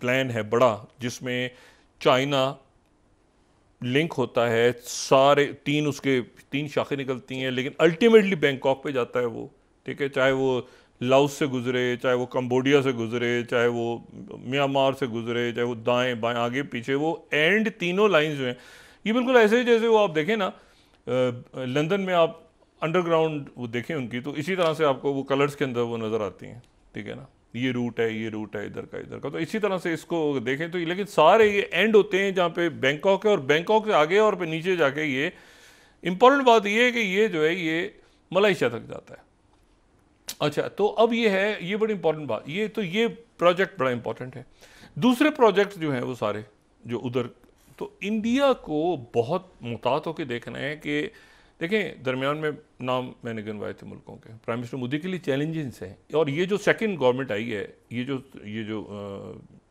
प्लान है बड़ा, जिसमें चाइना लिंक होता है, सारे तीन उसके तीन शाखें निकलती हैं, लेकिन अल्टीमेटली बैंकॉक पे जाता है वो, ठीक है। चाहे वो लाओस से गुजरे, चाहे वो कंबोडिया से गुजरे, चाहे वो म्यांमार से गुजरे, चाहे वो दाएं बाएं आगे पीछे, वो एंड तीनों लाइंस में। ये बिल्कुल ऐसे ही जैसे वो आप देखें ना लंदन में, आप अंडरग्राउंड वो देखें उनकी, तो इसी तरह से आपको वो कलर्स के अंदर वो नज़र आती हैं, ठीक है ना। ये रूट है, ये रूट है, इधर का इधर का, तो इसी तरह से इसको देखें तो। लेकिन सारे ये एंड होते हैं जहाँ पे बैंकॉक है, और बैंकॉक से आगे और पे नीचे जाके ये इम्पोर्टेंट बात ये है कि ये जो है ये मलेशिया तक जाता है। अच्छा, तो अब ये है, ये बड़ी इंपॉर्टेंट बात, ये तो ये प्रोजेक्ट बड़ा इंपॉर्टेंट है। दूसरे प्रोजेक्ट जो हैं वो सारे जो उधर, तो इंडिया को बहुत मुहतात होकर देखना है कि देखें, दरमियान में नाम मैंने गिनवाए थे मुल्कों के, प्राइम मिनिस्टर मोदी के लिए चैलेंजेस हैं। और ये जो सेकंड गवर्नमेंट आई है, ये जो ये जो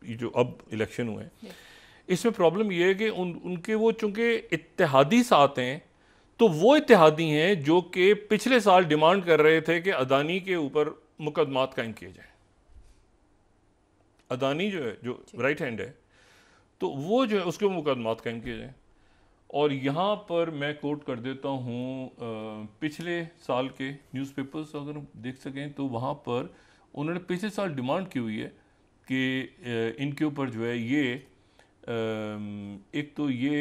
ये जो अब इलेक्शन हुए हैं, इसमें प्रॉब्लम ये है कि उन उनके वो चूँकि इत्तेहादी साथ हैं, तो वो इत्तेहादी हैं जो कि पिछले साल डिमांड कर रहे थे कि अदानी के ऊपर मुकदमात कायम किए जाएँ। अदानी जो है जो राइट हैंड है, तो वो जो है उसके ऊपर मुकदमात कायम किए जाएँ। और यहाँ पर मैं कोट कर देता हूँ पिछले साल के न्यूज़पेपर्स अगर देख सकें, तो वहाँ पर उन्होंने पिछले साल डिमांड की हुई है कि इनके ऊपर जो है ये एक तो ये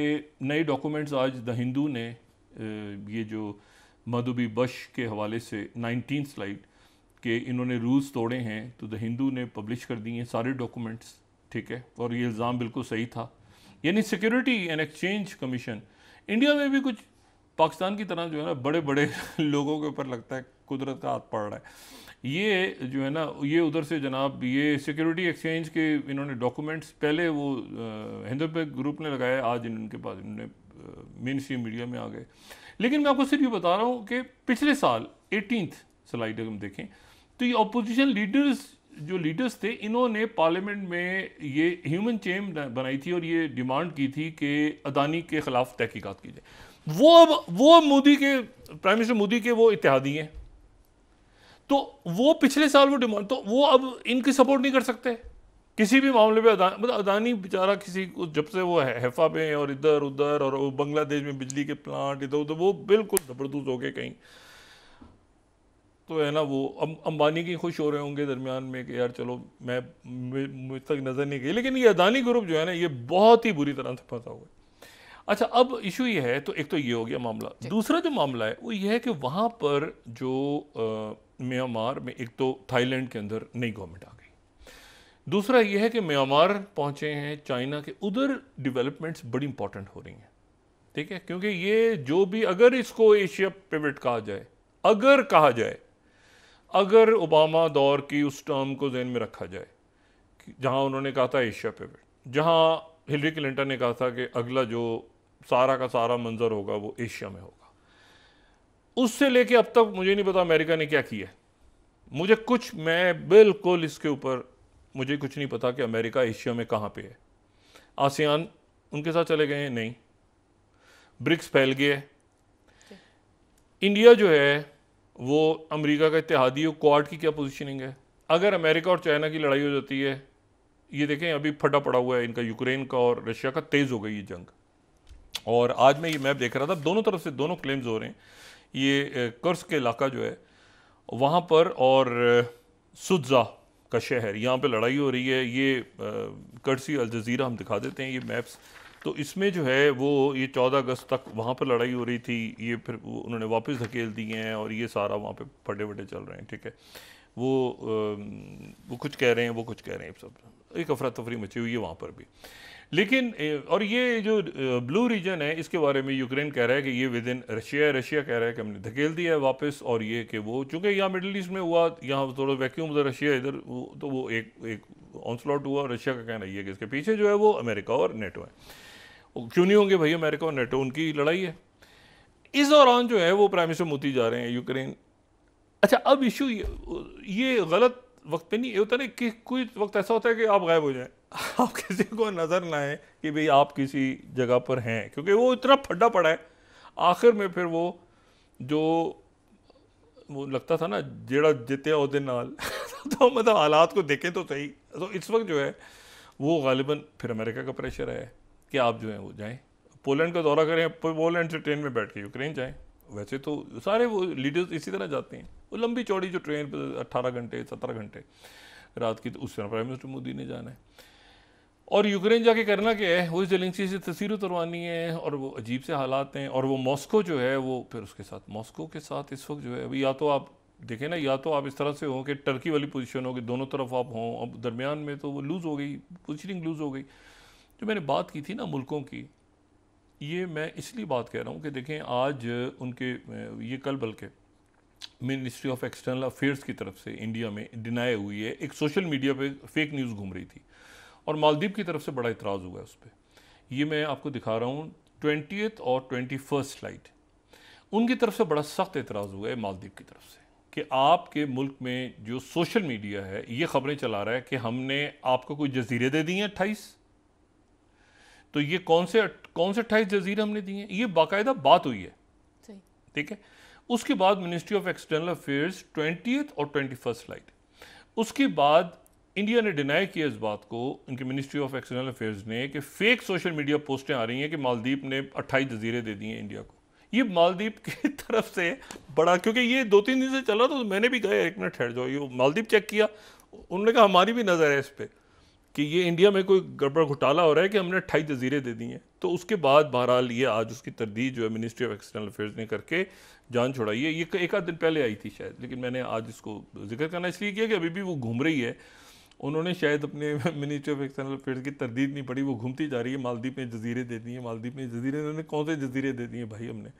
नए डॉक्यूमेंट्स आज द हिंदू ने, ये जो मधुबी बश के हवाले से नाइनटीन स्लाइड के इन्होंने रूल्स तोड़े हैं, तो द हिंदू ने पब्लिश कर दिए हैं सारे डॉक्यूमेंट्स, ठीक है। और ये इल्ज़ाम बिल्कुल सही था, यानी security and exchange commission. India में भी कुछ पाकिस्तान की तरह जो है ना बड़े बड़े लोगों के ऊपर लगता है कुदरत का हाथ पड़ रहा है। ये जो है ना ये उधर से जनाब ये सिक्योरिटी एक्सचेंज के इन्होंने डॉक्यूमेंट्स पहले वो हिंदुस्तान ग्रुप ने लगाए, आज इनके पास इन्होंने मेन स्ट्रीम मीडिया में आ गए। लेकिन मैं आपको सिर्फ ये बता रहा हूँ कि पिछले साल एटीनथ स्लाइड अगर हम देखें तो ये अपोजिशन लीडर्स जो लीडर्स थे, इन्होंने पार्लियामेंट में ये ह्यूमन चेन बनाई थी और ये डिमांड की थी कि अदानी के ख़िलाफ़ तहकीकात की जाए। वो अब वो मोदी के प्राइम मिनिस्टर मोदी के वो इत्तेहादी हैं, तो वो पिछले साल वो डिमांड, तो वो अब इनकी सपोर्ट नहीं कर सकते किसी भी मामले में। अदानी मतलब अदानी बेचारा किसी को जब से वो हैफा में और इधर उधर और बांग्लादेश में बिजली के प्लांट इधर उधर, वो बिल्कुल जबरदस्त हो गए कहीं, तो है ना वो अंबानी की खुश हो रहे होंगे दरमियान में कि यार चलो मैं मुझ तक नज़र नहीं गई। लेकिन ये अदानी ग्रुप जो है ना ये बहुत ही बुरी तरह से फंसा हुआ है। अच्छा, अब इशू ये है, तो एक तो ये हो गया मामला। दूसरा जो मामला है वो ये है कि वहाँ पर जो म्यांमार में एक तो थाईलैंड के अंदर नई गवर्नमेंट आ गई, दूसरा ये है कि म्यांमार पहुँचे हैं चाइना के, उधर डिवेलपमेंट्स बड़ी इंपॉर्टेंट हो रही हैं, ठीक है। क्योंकि ये जो भी अगर इसको एशिया पिवट कहा जाए, अगर कहा जाए, अगर ओबामा दौर की उस टर्म को जहन में रखा जाए जहाँ उन्होंने कहा था एशिया पिवट, जहाँ हिलरी क्लिंटन ने कहा था कि अगला जो सारा का सारा मंजर होगा वो एशिया में होगा, उससे लेके अब तक मुझे नहीं पता अमेरिका ने क्या किया। मुझे कुछ मैं बिल्कुल इसके ऊपर मुझे कुछ नहीं पता कि अमेरिका एशिया में कहाँ पे है। आसियान उनके साथ चले गए हैं, नहीं, ब्रिक्स फैल गए। इंडिया जो है वो अमेरिका का इत्तेहादी हो, क्वाड की क्या पोजीशनिंग है। अगर अमेरिका और चाइना की लड़ाई हो जाती है, ये देखें अभी फटा पड़ा हुआ है इनका यूक्रेन का और रशिया का, तेज़ हो गई ये जंग। और आज मैं ये मैप देख रहा था, दोनों तरफ से दोनों क्लेम्स हो रहे हैं। ये कुर्स्क के इलाका जो है वहाँ पर और सुद्जा का शहर, यहाँ पर लड़ाई हो रही है। ये कर्सी अल जज़ीरा हम दिखा देते हैं ये मैप्स, तो इसमें जो है वो ये चौदह अगस्त तक वहाँ पर लड़ाई हो रही थी, ये फिर उन्होंने वापस धकेल दिए हैं और ये सारा वहाँ पे फटे फटे चल रहे हैं, ठीक है। वो वो कुछ कह रहे हैं, वो कुछ कह रहे हैं, सब एक अफरा तफरी मची हुई है वहाँ पर भी। लेकिन और ये जो ब्लू रीजन है इसके बारे में यूक्रेन कह रहा है कि ये विद इन रशिया है, रशिया कह रहा है कि हमने धकेल दिया है वापस। और ये कि वो चूँकि यहाँ मिडल ईस्ट में हुआ, यहाँ थोड़ा वैक्यूम था, रशिया इधर तो वो एक एक ऑनस्लॉट हुआ। रशिया का कहना ये है कि इसके पीछे जो है वो अमेरिका और नेटो है। क्यों नहीं होंगे भाई, अमेरिका और नेटो उनकी लड़ाई है। इस दौरान जो है वो प्राइम मिनिस्टर मोदी जा रहे हैं यूक्रेन। अच्छा, अब इशू ये, ये गलत वक्त पे नहीं, ये होता नहीं कि कोई वक्त ऐसा होता है कि आप गायब हो जाएं, आप किसी को नज़र ना आए कि भाई आप किसी जगह पर हैं, क्योंकि वो इतना फड्डा पड़ा है। आखिर में फिर वो जो वो लगता था ना जेड़ा जितया उहदे नाल तो मतलब हालात को देखें तो सही, तो इस वक्त जो है वो गालिबन फिर अमेरिका का प्रेशर है कि आप जो है वो जाएँ पोलैंड का दौरा करें, पोलैंड से ट्रेन में बैठ के यूक्रेन जाएँ। वैसे तो सारे वो लीडर्स इसी तरह जाते हैं, वो लंबी चौड़ी जो ट्रेन पर अट्ठारह घंटे सत्रह घंटे रात की, तो उस तरह प्राइम मिनिस्टर मोदी ने जाना है। और यूक्रेन जाके करना क्या है, वो इस जेलेंस्की से तस्वीरें उतरवानी है, और वो अजीब से हालात हैं। और वो मॉस्को जो है वो फिर उसके साथ मॉस्को के साथ इस वक्त जो है अभी, या तो आप देखें ना, या तो आप इस तरह से हो कि टर्की वाली पोजीशन हो कि दोनों तरफ आप हों, अब दरमियान में तो वो लूज़ हो गई, पोजीशनिंग लूज़ हो गई। जो मैंने बात की थी ना मुल्कों की, ये मैं इसलिए बात कह रहा हूँ कि देखें आज उनके ये कल बल्कि मिनिस्ट्री ऑफ एक्सटर्नल अफेयर्स की तरफ से इंडिया में डिनाई हुई है, एक सोशल मीडिया पर फेक न्यूज़ घूम रही थी, और मालदीव की तरफ से बड़ा इतराज़ हुआ है उस पर। ये मैं आपको दिखा रहा हूँ ट्वेंटियथ और ट्वेंटी फर्स्ट स्लाइड, उनकी तरफ से बड़ा सख्त एतराज़ हुआ है मालदीव की तरफ से कि आपके मुल्क में जो सोशल मीडिया है ये खबरें चला रहा है कि हमने आपको कोई जजीरे दे दिए हैं अट्ठाईस। तो ये कौन से कौन से अट्ठाईस जजीरे हमने दिए हैं, ये बाकायदा बात हुई है, ठीक है। उसके बाद ministry of external affairs twentieth और ट्वेंटी फर्स्ट स्लाइड, उसके बाद इंडिया ने डिनाई किया इस बात को, उनके मिनिस्ट्री ऑफ एक्सटर्नल अफेयर्स ने, कि फेक सोशल मीडिया पोस्टें आ रही हैं कि मालदीव ने अट्ठाईस जजीरे दे दिए इंडिया को। ये मालदीव की तरफ से बड़ा, क्योंकि ये दो तीन दिन से चला, तो मैंने भी कहा एक मिनट ठहर जाओ, ये मालदीव चेक किया, उन्होंने कहा हमारी भी नज़र है इस पर कि ये इंडिया में कोई गड़बड़ घोटाला हो रहा है कि हमने अट्ठाईस जजीरे दे दिए हैं। तो उसके बाद बहरहाल ये आज उसकी तरदीद जो है मिनिस्ट्री ऑफ एक्सटर्नल अफेयर्स ने करके जान छुड़ाई है। ये एक आध दिन पहले आई थी शायद, लेकिन मैंने आज इसको जिक्र करना इसलिए किया कि अभी भी वो घूम रही है। उन्होंने शायद अपने मिनिस्ट्री ऑफ एक्सटर्नल अफेयर्स की तरदीद नहीं पड़ी, वो घूमती जा रही है, मालदीव ने जजीरे दे दिए, मालदीव ने जजीरे, उन्होंने कौन से जजीरे दे दिए भाई हमने,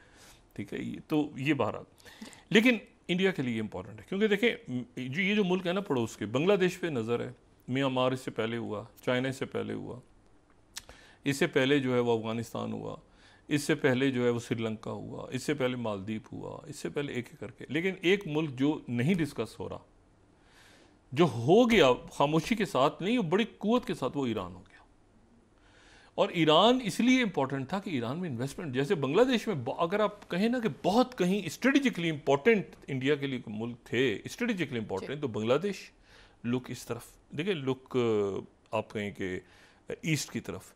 ठीक है। ये तो ये बहरहाल लेकिन इंडिया के लिए इंपॉर्टेंट है, क्योंकि देखें जो ये जो मुल्क है ना पड़ोस के, बांग्लादेश पे नज़र है, म्यांमार इससे पहले हुआ, चाइना इससे पहले हुआ, इससे पहले जो है वो अफगानिस्तान हुआ, इससे पहले जो है वो श्रीलंका हुआ, इससे पहले मालदीव हुआ, इससे पहले एक एक करके। लेकिन एक मुल्क जो नहीं डिस्कस हो रहा, जो हो गया खामोशी के साथ, नहीं वो बड़ी कुवत के साथ, वो ईरान हो गया। और ईरान इसलिए इम्पॉर्टेंट था कि ईरान में इन्वेस्टमेंट, जैसे बांग्लादेश में अगर आप कहें ना कि बहुत कहीं स्ट्रेटेजिकली इम्पॉर्टेंट इंडिया के लिए मुल्क थे, स्ट्रेटेजिकली इम्पॉर्टेंट, तो बांग्लादेश लुक इस तरफ, देखिए लुक आप कहें कि ईस्ट की तरफ,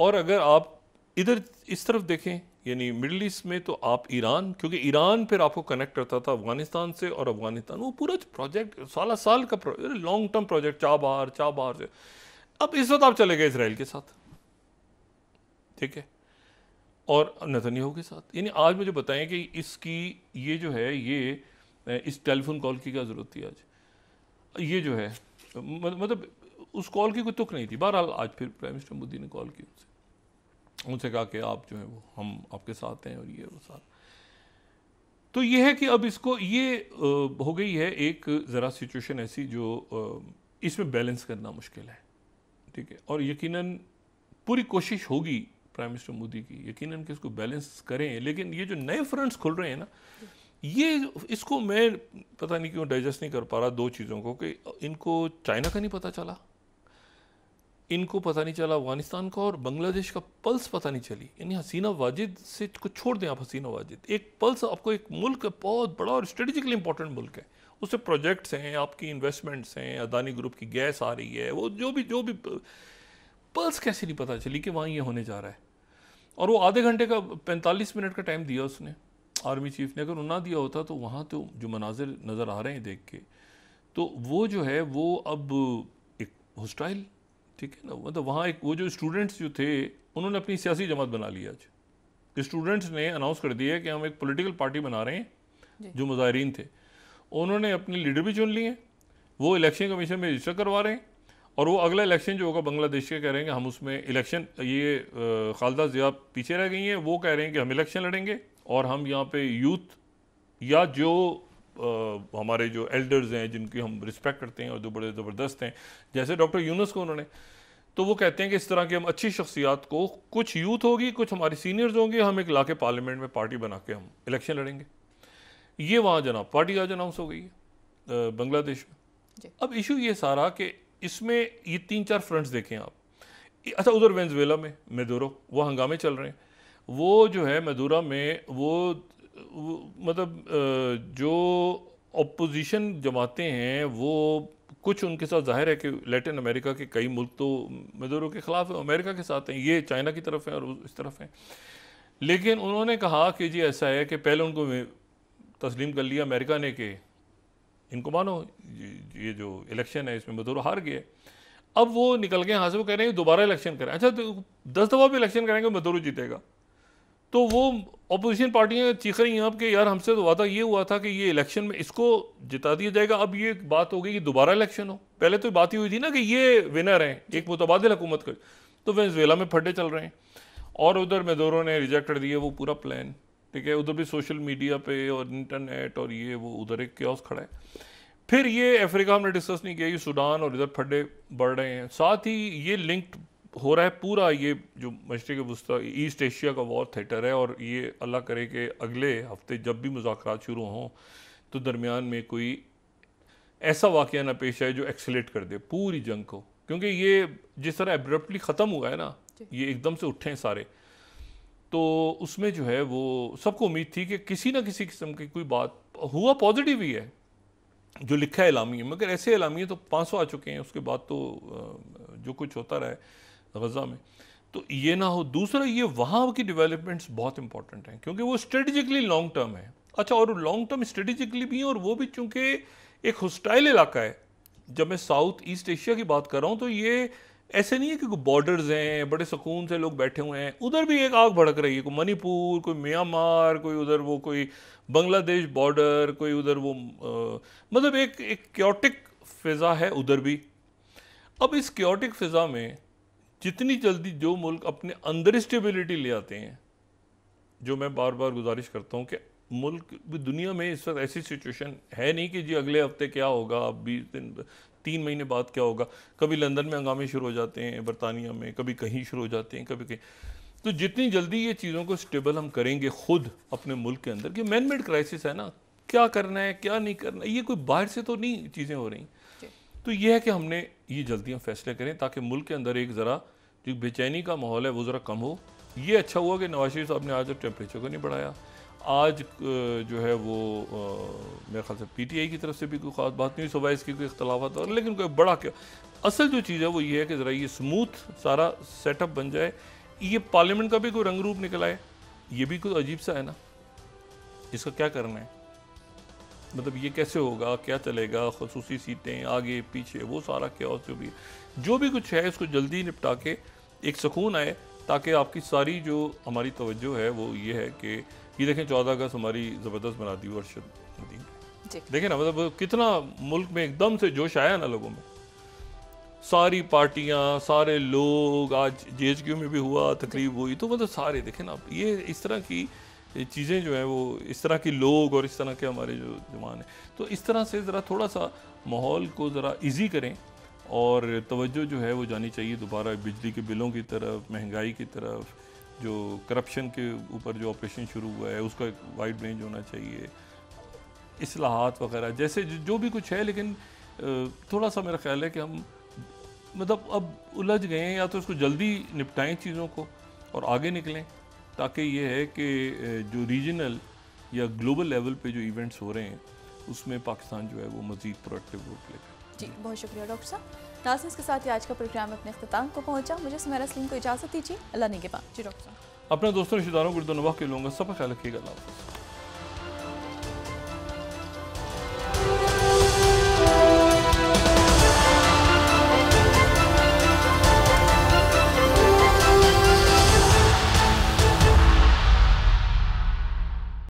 और अगर आप इधर इस तरफ देखें यानी मिडिल ईस्ट में, तो आप ईरान, क्योंकि ईरान फिर आपको कनेक्ट करता था अफगानिस्तान से, और अफगानिस्तान वो पूरा प्रोजेक्ट साला साल का long term project, Chabahar Chabahar से। अब इस वक्त आप चले गए इसराइल के साथ, ठीक है, और नेतन्याहू के साथ। यानी आज मुझे बताएं कि इसकी ये जो है ये इस टेलीफोन कॉल की क्या ज़रूरत थी आज, ये जो है मतलब उस कॉल की कोई तुक नहीं थी। बहरहाल आज फिर प्राइम मिनिस्टर मोदी ने कॉल की उनसे, उनसे कहा कि आप जो है वो हम आपके साथ हैं, और ये वो साथ। तो ये है कि अब इसको ये हो गई है एक ज़रा सिचुएशन ऐसी जो इसमें बैलेंस करना मुश्किल है, ठीक है। और यकीनन पूरी कोशिश होगी प्राइम मिनिस्टर मोदी की यकीनन कि इसको बैलेंस करें, लेकिन ये जो नए फ्रंट्स खुल रहे हैं ना, ये इसको मैं पता नहीं क्यों डाइजेस्ट नहीं कर पा रहा दो चीज़ों को, कि इनको चाइना का नहीं पता चला, इनको पता नहीं चला अफगानिस्तान का, और बांग्लादेश का पल्स पता नहीं चली। यानी हसीना वाजिद से कुछ छोड़ दें आप, हसीना वाजिद एक पल्स, आपको एक मुल्क है बहुत बड़ा और स्ट्रेटेजिकली इंपॉर्टेंट मुल्क है, उससे प्रोजेक्ट्स हैं, आपकी इन्वेस्टमेंट्स हैं, अदानी ग्रुप की गैस आ रही है, वो जो भी जो भी पल्स कैसे नहीं पता चली कि वहाँ ये होने जा रहा है। और वो आधे घंटे का पैंतालीस मिनट का टाइम दिया उसने आर्मी चीफ ने, अगर ना दिया होता तो वहाँ तो जो मनाजिर नज़र आ रहे हैं देख के, तो वो जो है वो अब एक हॉस्टाइल, ठीक है ना, मतलब वहाँ एक वो जो स्टूडेंट्स जो थे उन्होंने अपनी सियासी जमात बना ली। आज स्टूडेंट्स ने अनाउंस कर दिया कि हम एक पॉलिटिकल पार्टी बना रहे हैं, जो मुजाहरीन थे उन्होंने अपने लीडर भी चुन लिए हैं, वो इलेक्शन कमीशन में रजिस्टर करवा रहे हैं, और वो अगला इलेक्शन जो होगा बांग्लादेश के कह रहे हैं कि हम उसमें इलेक्शन, ये खालदा ज़िया पीछे रह गई हैं, वो कह रहे हैं कि हम इलेक्शन लड़ेंगे, और हम यहाँ पर यूथ या जो Uh, हमारे जो एल्डर्स हैं जिनकी हम रिस्पेक्ट करते हैं और जो बड़े ज़बरदस्त हैं, जैसे डॉक्टर यूनुस को उन्होंने, तो वो कहते हैं कि इस तरह की हम अच्छी शख्सियात को, कुछ यूथ होगी, कुछ हमारे सीनियर्स होंगे, हम एक लाके पार्लियामेंट में पार्टी बना के हम इलेक्शन लड़ेंगे। ये वहाँ जनाब पार्टी आज अनाउंस हो गई है बांग्लादेश में। अब इशू ये सारा कि इसमें ये तीन चार फ्रंट्स देखें आप। अच्छा, उधर वेनेजुएला में मेदूरो, वो हंगामे चल रहे हैं, वो जो है मेदूरो में वो मतलब जो अपोजिशन जमाते हैं वो कुछ उनके साथ जाहिर है कि लैटिन अमेरिका के कई मुल्क तो मदुरो के ख़िलाफ़ हैं, अमेरिका के साथ हैं, ये चाइना की तरफ हैं और इस तरफ हैं। लेकिन उन्होंने कहा कि जी ऐसा है कि पहले उनको तस्लीम कर लिया अमेरिका ने कि इनको मानो ये जो इलेक्शन है इसमें मदुरो हार गए, अब वो निकल गए यहाँ से, वो कह रहे हैं दोबारा इलेक्शन करें। अच्छा तो दस दफ़ा भी इलेक्शन करेंगे मदुरो जीतेगा, तो वो अपोजिशन पार्टियाँ चीख रही हैं अब कि यार हमसे तो वादा ये हुआ था कि ये इलेक्शन में इसको जिता दिया जाएगा, अब ये बात हो गई कि दोबारा इलेक्शन हो। पहले तो बात ही हुई थी ना कि ये विनर हैं, एक मुतबादिल हुकूमत कर, तो वेनेजुएला में फटे चल रहे हैं और उधर मेदोरो ने रिजेक्ट कर दिया वो पूरा प्लान, ठीक है, उधर भी सोशल मीडिया पे और इंटरनेट और ये वो उधर एक क्योस खड़ा है। फिर ये अफ्रीका हमने डिस्कस नहीं किया, ये सूडान और इधर फटे बढ़ रहे हैं, साथ ही ये लिंक्ड हो रहा है पूरा ये जो मशरक़ वस्ता ईस्ट एशिया का वॉर थिएटर है, और ये अल्लाह करे कि अगले हफ्ते जब भी मुज़ाकरात शुरू हों तो दरमियान में कोई ऐसा वाक़या ना पेश आए जो एक्सेलेट कर दे पूरी जंग को, क्योंकि ये जिस तरह एब्रप्टली ख़त्म हुआ है ना, ये एकदम से उठे हैं सारे, तो उसमें जो है वो सबको उम्मीद थी कि किसी ना किसी किस्म की कोई बात हुआ, पॉजिटिव ही है जो लिखा है एलामी, मगर ऐसे एलामी तो पाँच सौ आ चुके हैं उसके बाद, तो जो कुछ होता रहा है गजा में तो ये ना हो। दूसरा ये वहाँ की डेवलपमेंट्स बहुत इंपॉर्टेंट हैं क्योंकि वो स्ट्रेटजिकली लॉन्ग टर्म है। अच्छा, और लॉन्ग टर्म स्ट्रेटजिकली भी है और वो भी चूँकि एक होस्टाइल इलाका है। जब मैं साउथ ईस्ट एशिया की बात कर रहा हूँ तो ये ऐसे नहीं है कि बॉर्डर्स हैं, बड़े सुकून से लोग बैठे हुए हैं, उधर भी एक आग भड़क रही है, कोई मणिपुर, कोई म्यांमार, कोई उधर वो कोई बांग्लादेश बॉर्डर, कोई उधर वो आ, मतलब एक एक क्योटिक फ़िज़ा है उधर भी। अब इस क्योटिक फ़िज़ा में जितनी जल्दी जो मुल्क अपने अंदर स्टेबिलिटी ले आते हैं, जो मैं बार बार गुजारिश करता हूँ कि मुल्क दुनिया में इस वक्त ऐसी सिचुएशन है नहीं कि जी अगले हफ्ते क्या होगा, अब बीस दिन तीन महीने बाद क्या होगा, कभी लंदन में हंगामे शुरू हो जाते हैं, बरतानिया में कभी कहीं शुरू हो जाते हैं, कभी कहीं। तो जितनी जल्दी ये चीज़ों को स्टेबल हम करेंगे खुद अपने मुल्क के अंदर कि मैन मेड क्राइसिस है ना, क्या करना है क्या नहीं करना, ये कोई बाहर से तो नहीं चीज़ें हो रही, तो यह है कि हमने ये जल्दी हम फैसले करें ताकि मुल्क के अंदर एक ज़रा जो बेचैनी का माहौल है वो ज़रा कम हो। ये अच्छा हुआ कि नवाज शरीफ साहब ने आज टेम्परेचर को नहीं बढ़ाया, आज जो है वो मेरे ख्याल से पीटीआई की तरफ से भी कोई ख़ास बात नहीं, सुबह इसकी कोई इख्तलाफात और, लेकिन कोई बड़ा क्या असल जो चीज़ है वो ये है कि ज़रा ये स्मूथ सारा सेटअप बन जाए, ये पार्लियामेंट का भी कोई रंग रूप निकल आए, ये भी कोई अजीब सा है ना, इसका क्या करना है, मतलब ये कैसे होगा, क्या चलेगा, खसूसी सीटें आगे पीछे वो सारा क्यास जो भी जो भी कुछ है इसको जल्दी निपटा के एक सुकून आए, ताकि आपकी सारी जो हमारी तवज्जो है वो ये है कि ये देखें चौदह अगस्त हमारी ज़बरदस्त बना दी और शदी, देखें ना मतलब कितना मुल्क में एकदम से जोश आया ना लोगों में, सारी पार्टियाँ सारे लोग, आज जे एच क्यू में भी हुआ तकरीब हुई, तो मतलब सारे देखें ना ये इस तरह की ये चीज़ें जो है वो इस तरह के लोग और इस तरह के हमारे जो जवान हैं, तो इस तरह से ज़रा थोड़ा सा माहौल को ज़रा इजी करें और तवज्जो जो है वो जानी चाहिए दोबारा बिजली के बिलों की तरफ, महंगाई की तरफ, जो करप्शन के ऊपर जो ऑपरेशन शुरू हुआ है उसका वाइड रेंज होना चाहिए, इस्लाहात वगैरह जैसे जो भी कुछ है। लेकिन थोड़ा सा मेरा ख्याल है कि हम मतलब अब उलझ गए हैं, या तो उसको जल्दी निपटाएँ चीज़ों को और आगे निकलें, ताकि ये है कि जो रीजनल या ग्लोबल लेवल पे जो इवेंट्स हो रहे हैं उसमें पाकिस्तान जो है वो मज़ीद प्रोएक्टिव रोल प्ले करें। जी बहुत शुक्रिया डॉक्टर साहब। नाज़रीन इसके साथ ही आज का प्रोग्राम अपने अख्ताम को पहुंचा, मुझे सुमैरा सलीम को इजाज़त दीजिए, अल्लाह नेगेबान। जी डॉक्टर साहब अपने दोस्तों रिश्तेदारों को गुर्दोनवा के लूँगा, सब ख्याल रखिएगा।